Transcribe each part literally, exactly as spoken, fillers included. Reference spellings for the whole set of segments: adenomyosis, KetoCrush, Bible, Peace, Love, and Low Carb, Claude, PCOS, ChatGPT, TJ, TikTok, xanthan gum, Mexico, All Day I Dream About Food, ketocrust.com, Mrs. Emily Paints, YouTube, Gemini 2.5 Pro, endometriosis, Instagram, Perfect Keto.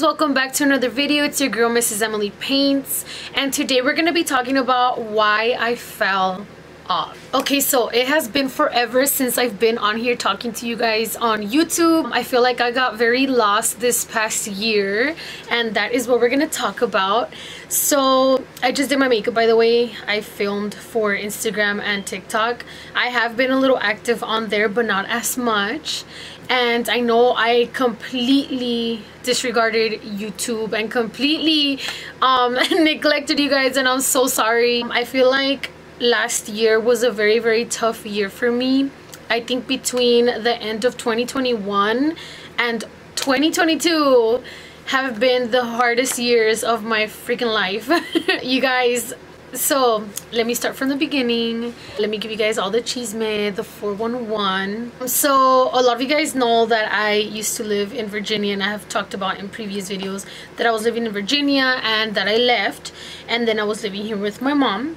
guys, welcome back to another video. It's your girl Missus Emily Paints, and today we're gonna be talking about why I fell off. Okay, so it has been forever since I've been on here talking to you guys on YouTube. I feel like I got very lost this past year, and that is what we're gonna talk about. So I just did my makeup, by the way. I filmed for Instagram and TikTok. I have been a little active on there, but not as much. And I know I completely disregarded YouTube and completely um, neglected you guys, and I'm so sorry. I feel like last year was a very very tough year for me. I think between the end of twenty twenty-one and twenty twenty-two have been the hardest years of my freaking life. You guys, so let me start from the beginning. Let me give you guys all the chisme, the four one one. So a lot of you guys know that I used to live in Virginia, and I have talked about in previous videos that I was living in Virginia and that I left, and then I was living here with my mom.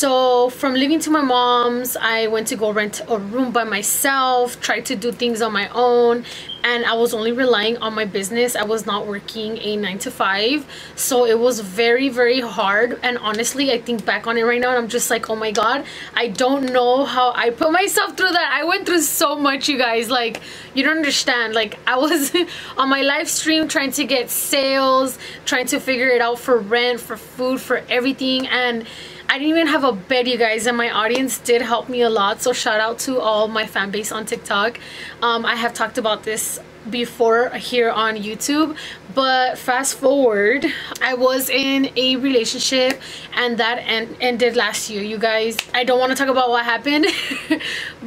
So from living to my mom's, I went to go rent a room by myself, tried to do things on my own, and I was only relying on my business. I was not working a nine to five, so it was very very hard. And honestly, I think back on it right now and I'm just like, oh my god, I don't know how I put myself through that. I went through so much, you guys, like you don't understand. Like I was on my live stream trying to get sales, trying to figure it out for rent, for food, for everything, and I didn't even have a bed, you guys, and my audience did help me a lot. So shout out to all my fan base on TikTok. Um, I have talked about this before here on YouTube, but fast forward, I was in a relationship and that en ended last year, you guys. I don't want to talk about what happened,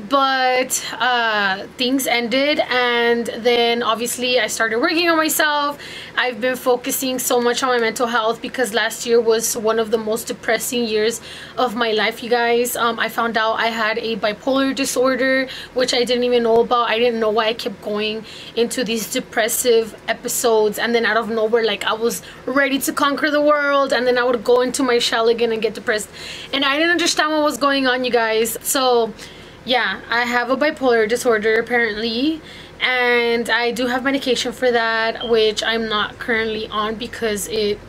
but uh, things ended, and then obviously I started working on myself. I've been focusing so much on my mental health because last year was one of the most depressing years of my life, you guys. Um, I found out I had a bipolar disorder, which I didn't even know about. I didn't know why I kept going into to these depressive episodes, and then out of nowhere, like I was ready to conquer the world, and then I would go into my shell again and get depressed, and I didn't understand what was going on, you guys. So yeah, I have a bipolar disorder apparently, and I do have medication for that, which I'm not currently on because it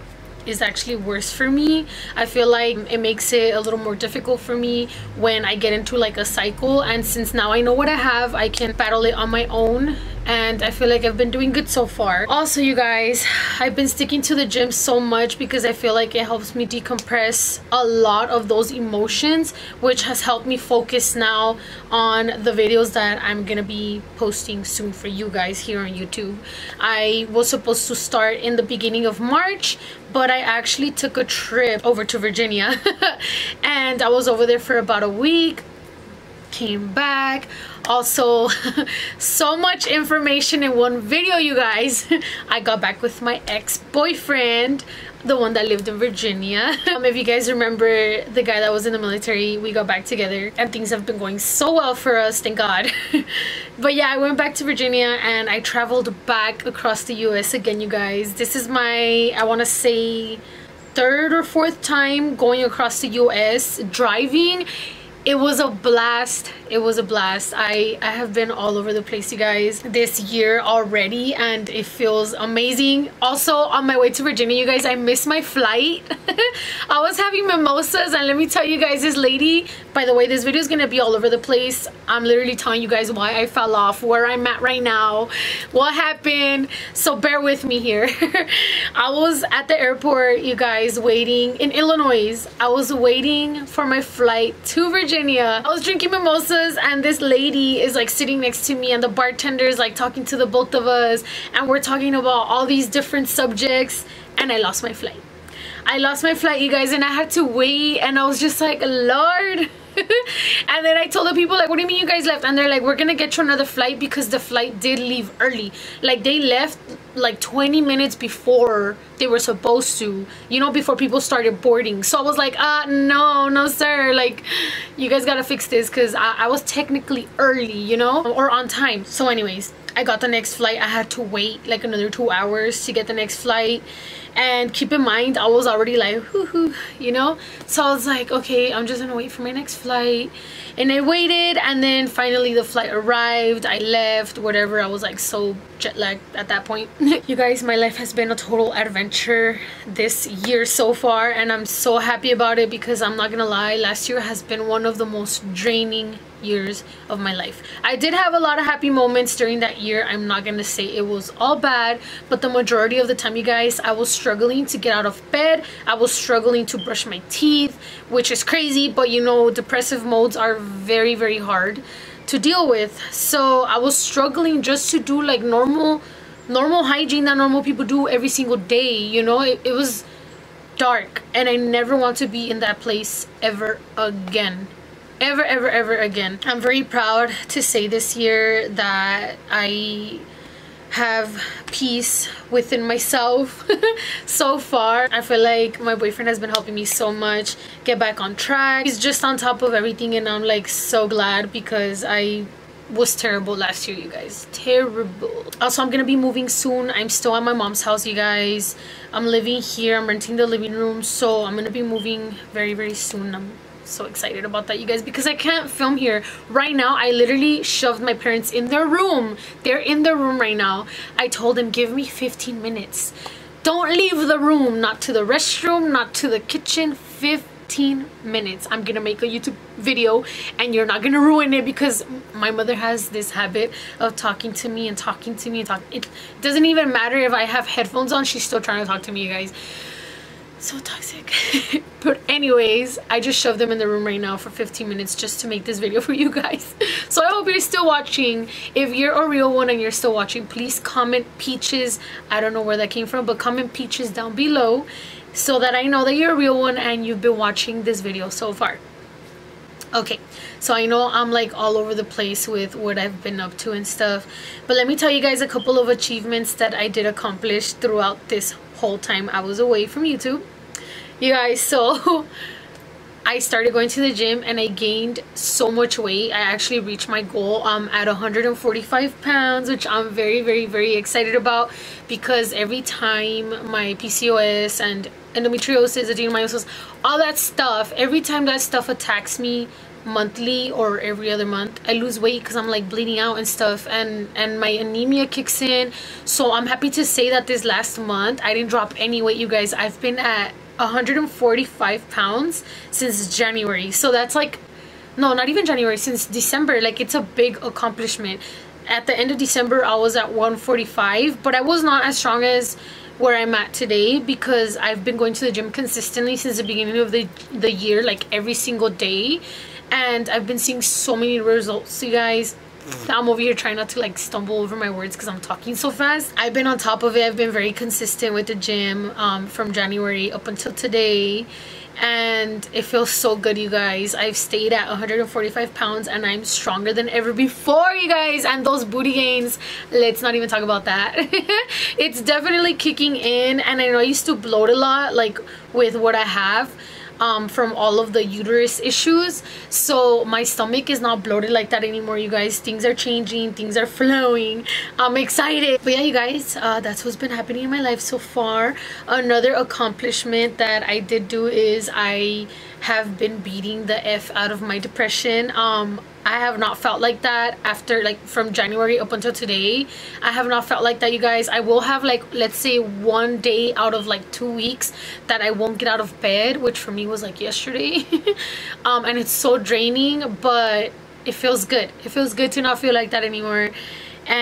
is actually worse for me. I feel like it makes it a little more difficult for me when I get into like a cycle, and since now I know what I have, I can battle it on my own, and I feel like I've been doing good so far. Also, you guys, I've been sticking to the gym so much because I feel like it helps me decompress a lot of those emotions, which has helped me focus now on the videos that I'm gonna be posting soon for you guys here on YouTube. I was supposed to start in the beginning of March, but I actually took a trip over to Virginia and I was over there for about a week, came back. Also, so much information in one video, you guys. I got back with my ex-boyfriend, the one that lived in Virginia. Um, if you guys remember, the guy that was in the military, we got back together, and things have been going so well for us, thank god. But yeah, I went back to Virginia and I traveled back across the U S again, you guys. This is my, I want to say, third or fourth time going across the U S driving. It was a blast. It was a blast. I, I have been all over the place, you guys, this year already, and it feels amazing. Also, on my way to Virginia, you guys, I missed my flight. I was having mimosas, and let me tell you guys, this lady, by the way, this video is going to be all over the place. I'm literally telling you guys why I fell off, where I'm at right now, what happened, so bear with me here. I was at the airport, you guys, waiting in Illinois. I was waiting for my flight to Virginia. Virginia. I was drinking mimosas, and this lady is like sitting next to me, and the bartender is like talking to the both of us, and we're talking about all these different subjects, and I lost my flight. I lost my flight, you guys, and I had to wait, and I was just like, Lord. And then I told the people, like, what do you mean you guys left? And they're like, we're gonna get you another flight because the flight did leave early. Like, they left like twenty minutes before they were supposed to, you know, before people started boarding. So I was like, uh no no sir, like you guys gotta fix this, because I, I was technically early, you know, or on time. So anyways, I got the next flight. I had to wait like another two hours to get the next flight, and keep in mind, I was already like hoo-hoo, you know. So I was like, okay, I'm just gonna wait for my next flight, and I waited, and then finally the flight arrived. I left, whatever. I was like so jet lagged at that point. You guys, my life has been a total adventure this year so far, and I'm so happy about it because I'm not gonna lie, last year has been one of the most draining years of my life. I did have a lot of happy moments during that year. I'm not gonna say it was all bad, but the majority of the time, you guys, I was struggling to get out of bed. I was struggling to brush my teeth, which is crazy, but you know, depressive modes are very very hard to deal with. So I was struggling just to do like normal normal hygiene that normal people do every single day, you know. It, it was dark, and I never want to be in that place ever again. Ever, ever, ever again. I'm very proud to say this year that I have peace within myself so far. I feel like my boyfriend has been helping me so much get back on track. He's just on top of everything, and I'm like so glad because I was terrible last year, you guys. Terrible. Also, I'm gonna be moving soon. I'm still at my mom's house, you guys. I'm living here. I'm renting the living room, so I'm gonna be moving very, very soon. I'm so excited about that, you guys, because I can't film here right now. I literally shoved my parents in their room. They're in their room right now. I told them, give me fifteen minutes. Don't leave the room, not to the restroom, not to the kitchen. Fifteen minutes. I'm gonna make a YouTube video, and you're not gonna ruin it, because my mother has this habit of talking to me and talking to me and talk. It doesn't even matter if I have headphones on, she's still trying to talk to me, you guys. So toxic. But anyways, I just shoved them in the room right now for fifteen minutes just to make this video for you guys. So I hope you're still watching. If you're a real one and you're still watching, please comment peaches. I don't know where that came from, but comment peaches down below so that I know that you're a real one and you've been watching this video so far. Okay, so I know I'm like all over the place with what I've been up to and stuff, but let me tell you guys a couple of achievements that I did accomplish throughout this whole time I was away from YouTube, you guys. So I started going to the gym, and I gained so much weight. I actually reached my goal. I'm at one hundred forty-five pounds, which I'm very very very excited about, because every time my P C O S and endometriosis, adenomyosis, all that stuff, every time that stuff attacks me monthly or every other month, I lose weight because I'm like bleeding out and stuff, and and my anemia kicks in. So I'm happy to say that this last month I didn't drop any weight, you guys. I've been at one hundred forty-five pounds since January. So that's like, no, not even January, since December. Like, it's a big accomplishment. At the end of December I was at one forty-five, but I was not as strong as where I'm at today, because I've been going to the gym consistently since the beginning of the the year, like every single day, and I've been seeing so many results, you guys. I'm over here trying not to like stumble over my words because I'm talking so fast. I've been on top of it. I've been very consistent with the gym um, from January up until today, and it feels so good, you guys. I've stayed at one hundred forty-five pounds, and I'm stronger than ever before, you guys. And those booty gains, let's not even talk about that. It's definitely kicking in, and I know I used to bloat a lot, like with what I have Um, from all of the uterus issues. So my stomach is not bloated like that anymore, you guys. Things are changing, things are flowing. I'm excited. But yeah, you guys, uh, that's what's been happening in my life so far. Another accomplishment that I did do is I have been beating the F out of my depression. um I have not felt like that after, like, from January up until today. I have not felt like that, you guys. I will have, like, let's say one day out of like two weeks that I won't get out of bed, which for me was like yesterday. Um and it's so draining, but it feels good. It feels good to not feel like that anymore.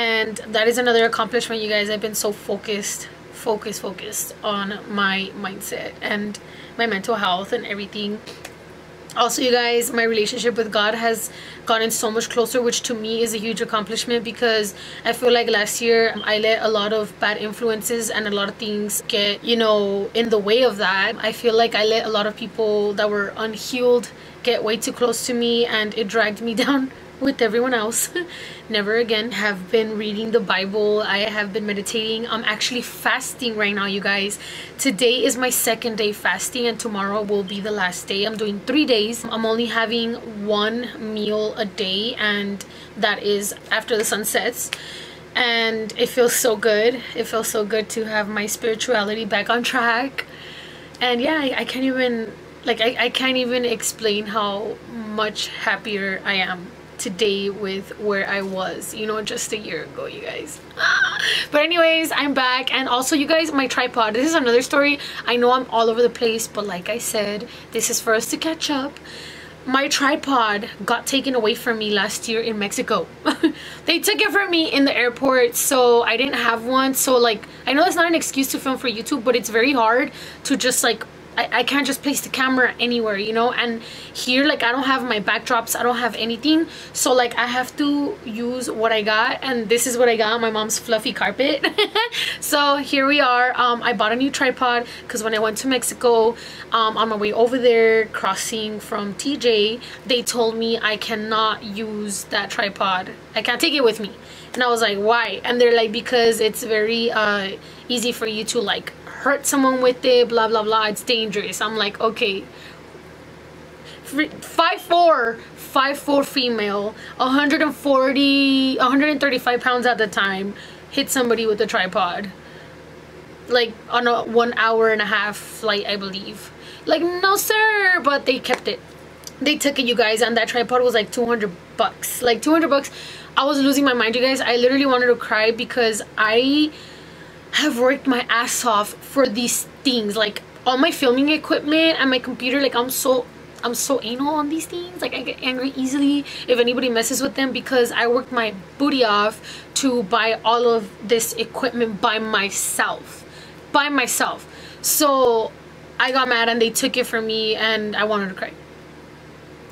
And that is another accomplishment, you guys. I've been so focused focused focused on my mindset and my mental health and everything. Also, you guys, my relationship with God has gotten so much closer, which to me is a huge accomplishment, because I feel like last year I let a lot of bad influences and a lot of things get, you know, in the way of that. I feel like I let a lot of people that were unhealed get way too close to me, and it dragged me down with everyone else. Never again. Have been reading the Bible. I have been meditating. I'm actually fasting right now, you guys. Today is my second day fasting, and tomorrow will be the last day. I'm doing three days. I'm only having one meal a day, and that is after the sun sets. And it feels so good. It feels so good to have my spirituality back on track. And yeah, I, I can't even like I, I can't even explain how much happier I am today with where I was, you know, just a year ago, you guys. But anyways, I'm back. And also, you guys, my tripod, this is another story. I know I'm all over the place, but like I said, this is for us to catch up. My tripod got taken away from me last year in Mexico. They took it from me in the airport, so I didn't have one. So like, I know that's not an excuse to film for YouTube, but it's very hard to just like, I, I can't just place the camera anywhere, you know? And here, like, I don't have my backdrops, I don't have anything. So like, I have to use what I got, and this is what I got, my mom's fluffy carpet. So here we are. um I bought a new tripod because when I went to Mexico, um on my way over there crossing from T J, they told me I cannot use that tripod, I can't take it with me. And I was like, why? And they're like, because it's very uh easy for you to like hurt someone with it, blah blah blah, it's dangerous. I'm like, okay, five four, five four female, one hundred forty, one hundred thirty-five pounds at the time, hit somebody with a tripod like on a one hour and a half flight, I believe. Like, no sir. But they kept it, they took it, you guys. And that tripod was like two hundred bucks, like two hundred bucks. I was losing my mind, you guys. I literally wanted to cry because I have worked my ass off for these things, like all my filming equipment and my computer. Like, I'm so I'm so anal on these things. Like, I get angry easily if anybody messes with them because I worked my booty off to buy all of this equipment by myself, by myself. So I got mad and they took it from me and I wanted to cry.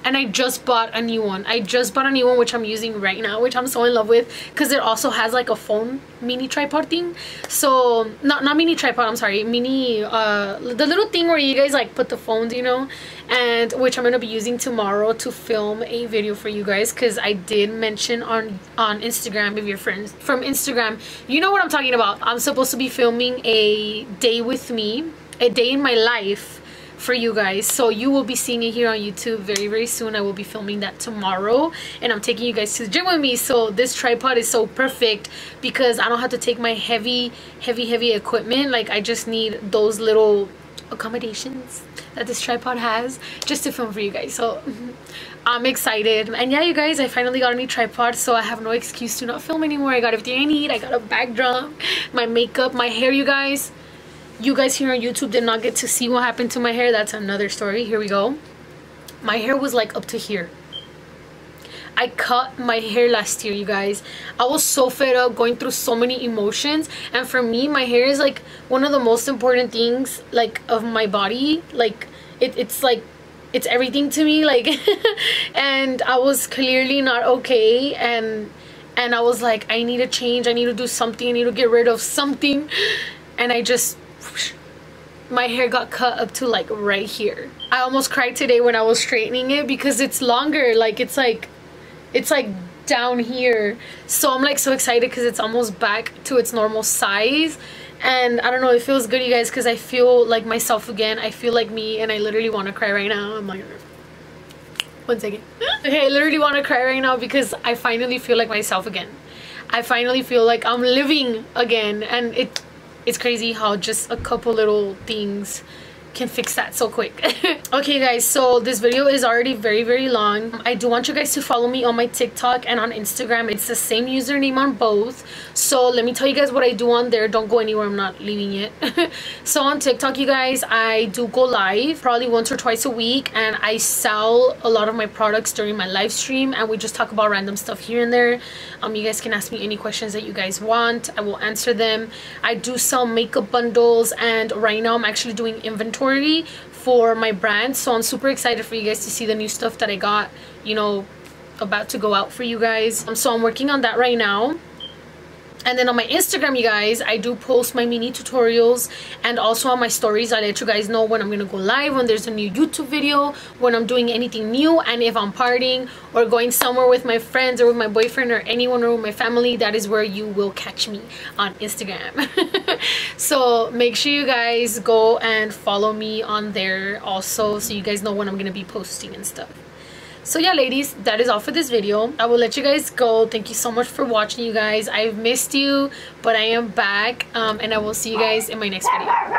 And I just bought a new one. I just bought a new one, which I'm using right now, which I'm so in love with, because it also has like a phone mini tripod thing. So, not not mini tripod, I'm sorry. Mini, uh, the little thing where you guys like put the phones, you know. And which I'm going to be using tomorrow to film a video for you guys, because I did mention on, on Instagram, if you're friends from Instagram, you know what I'm talking about. I'm supposed to be filming a day with me, a day in my life, for you guys. So you will be seeing it here on YouTube very very soon. I will be filming that tomorrow, and I'm taking you guys to the gym with me. So this tripod is so perfect because I don't have to take my heavy heavy heavy equipment. Like, I just need those little accommodations that this tripod has just to film for you guys. So I'm excited. And yeah, you guys, I finally got a new tripod, so I have no excuse to not film anymore. I got everything I need. I got a backdrop, my makeup, my hair. You guys, you guys here on YouTube did not get to see what happened to my hair. That's another story. Here we go. My hair was like up to here. I cut my hair last year, you guys. I was so fed up, going through so many emotions. And for me, my hair is like one of the most important things, like, of my body. Like, it, it's like, it's everything to me. Like, and I was clearly not okay. And, and I was like, I need to change. I need to do something. I need to get rid of something. And I just... my hair got cut up to like right here. I almost cried today when I was straightening it because it's longer, like it's like it's like down here. So I'm like so excited because it's almost back to its normal size. And I don't know, it feels good, you guys, because I feel like myself again. I feel like me, and I literally want to cry right now. I'm like, one second. Okay, I literally want to cry right now because I finally feel like myself again. I finally feel like I'm living again. And it It's crazy how just a couple little things can fix that so quick. Okay guys, so this video is already very very long. I do want you guys to follow me on my TikTok and on Instagram. It's the same username on both. So let me tell you guys what I do on there. Don't go anywhere, I'm not leaving yet. So on TikTok, you guys, I do go live probably once or twice a week, and I sell a lot of my products during my live stream, and we just talk about random stuff here and there. Um you guys can ask me any questions that you guys want, I will answer them. I do sell makeup bundles, and right now I'm actually doing inventory for my brand, so I'm super excited for you guys to see the new stuff that I got, you know, about to go out for you guys. Um, so I'm working on that right now. And then on my Instagram, you guys, I do post my mini tutorials, and also on my stories I let you guys know when I'm gonna go live, when there's a new YouTube video, when I'm doing anything new, and if I'm partying or going somewhere with my friends or with my boyfriend or anyone or with my family. That is where you will catch me on Instagram. So make sure you guys go and follow me on there also, so you guys know when I'm gonna be posting and stuff. So yeah ladies, that is all for this video. I will let you guys go. Thank you so much for watching, you guys. I've missed you, but I am back, um, and I will see you guys in my next video.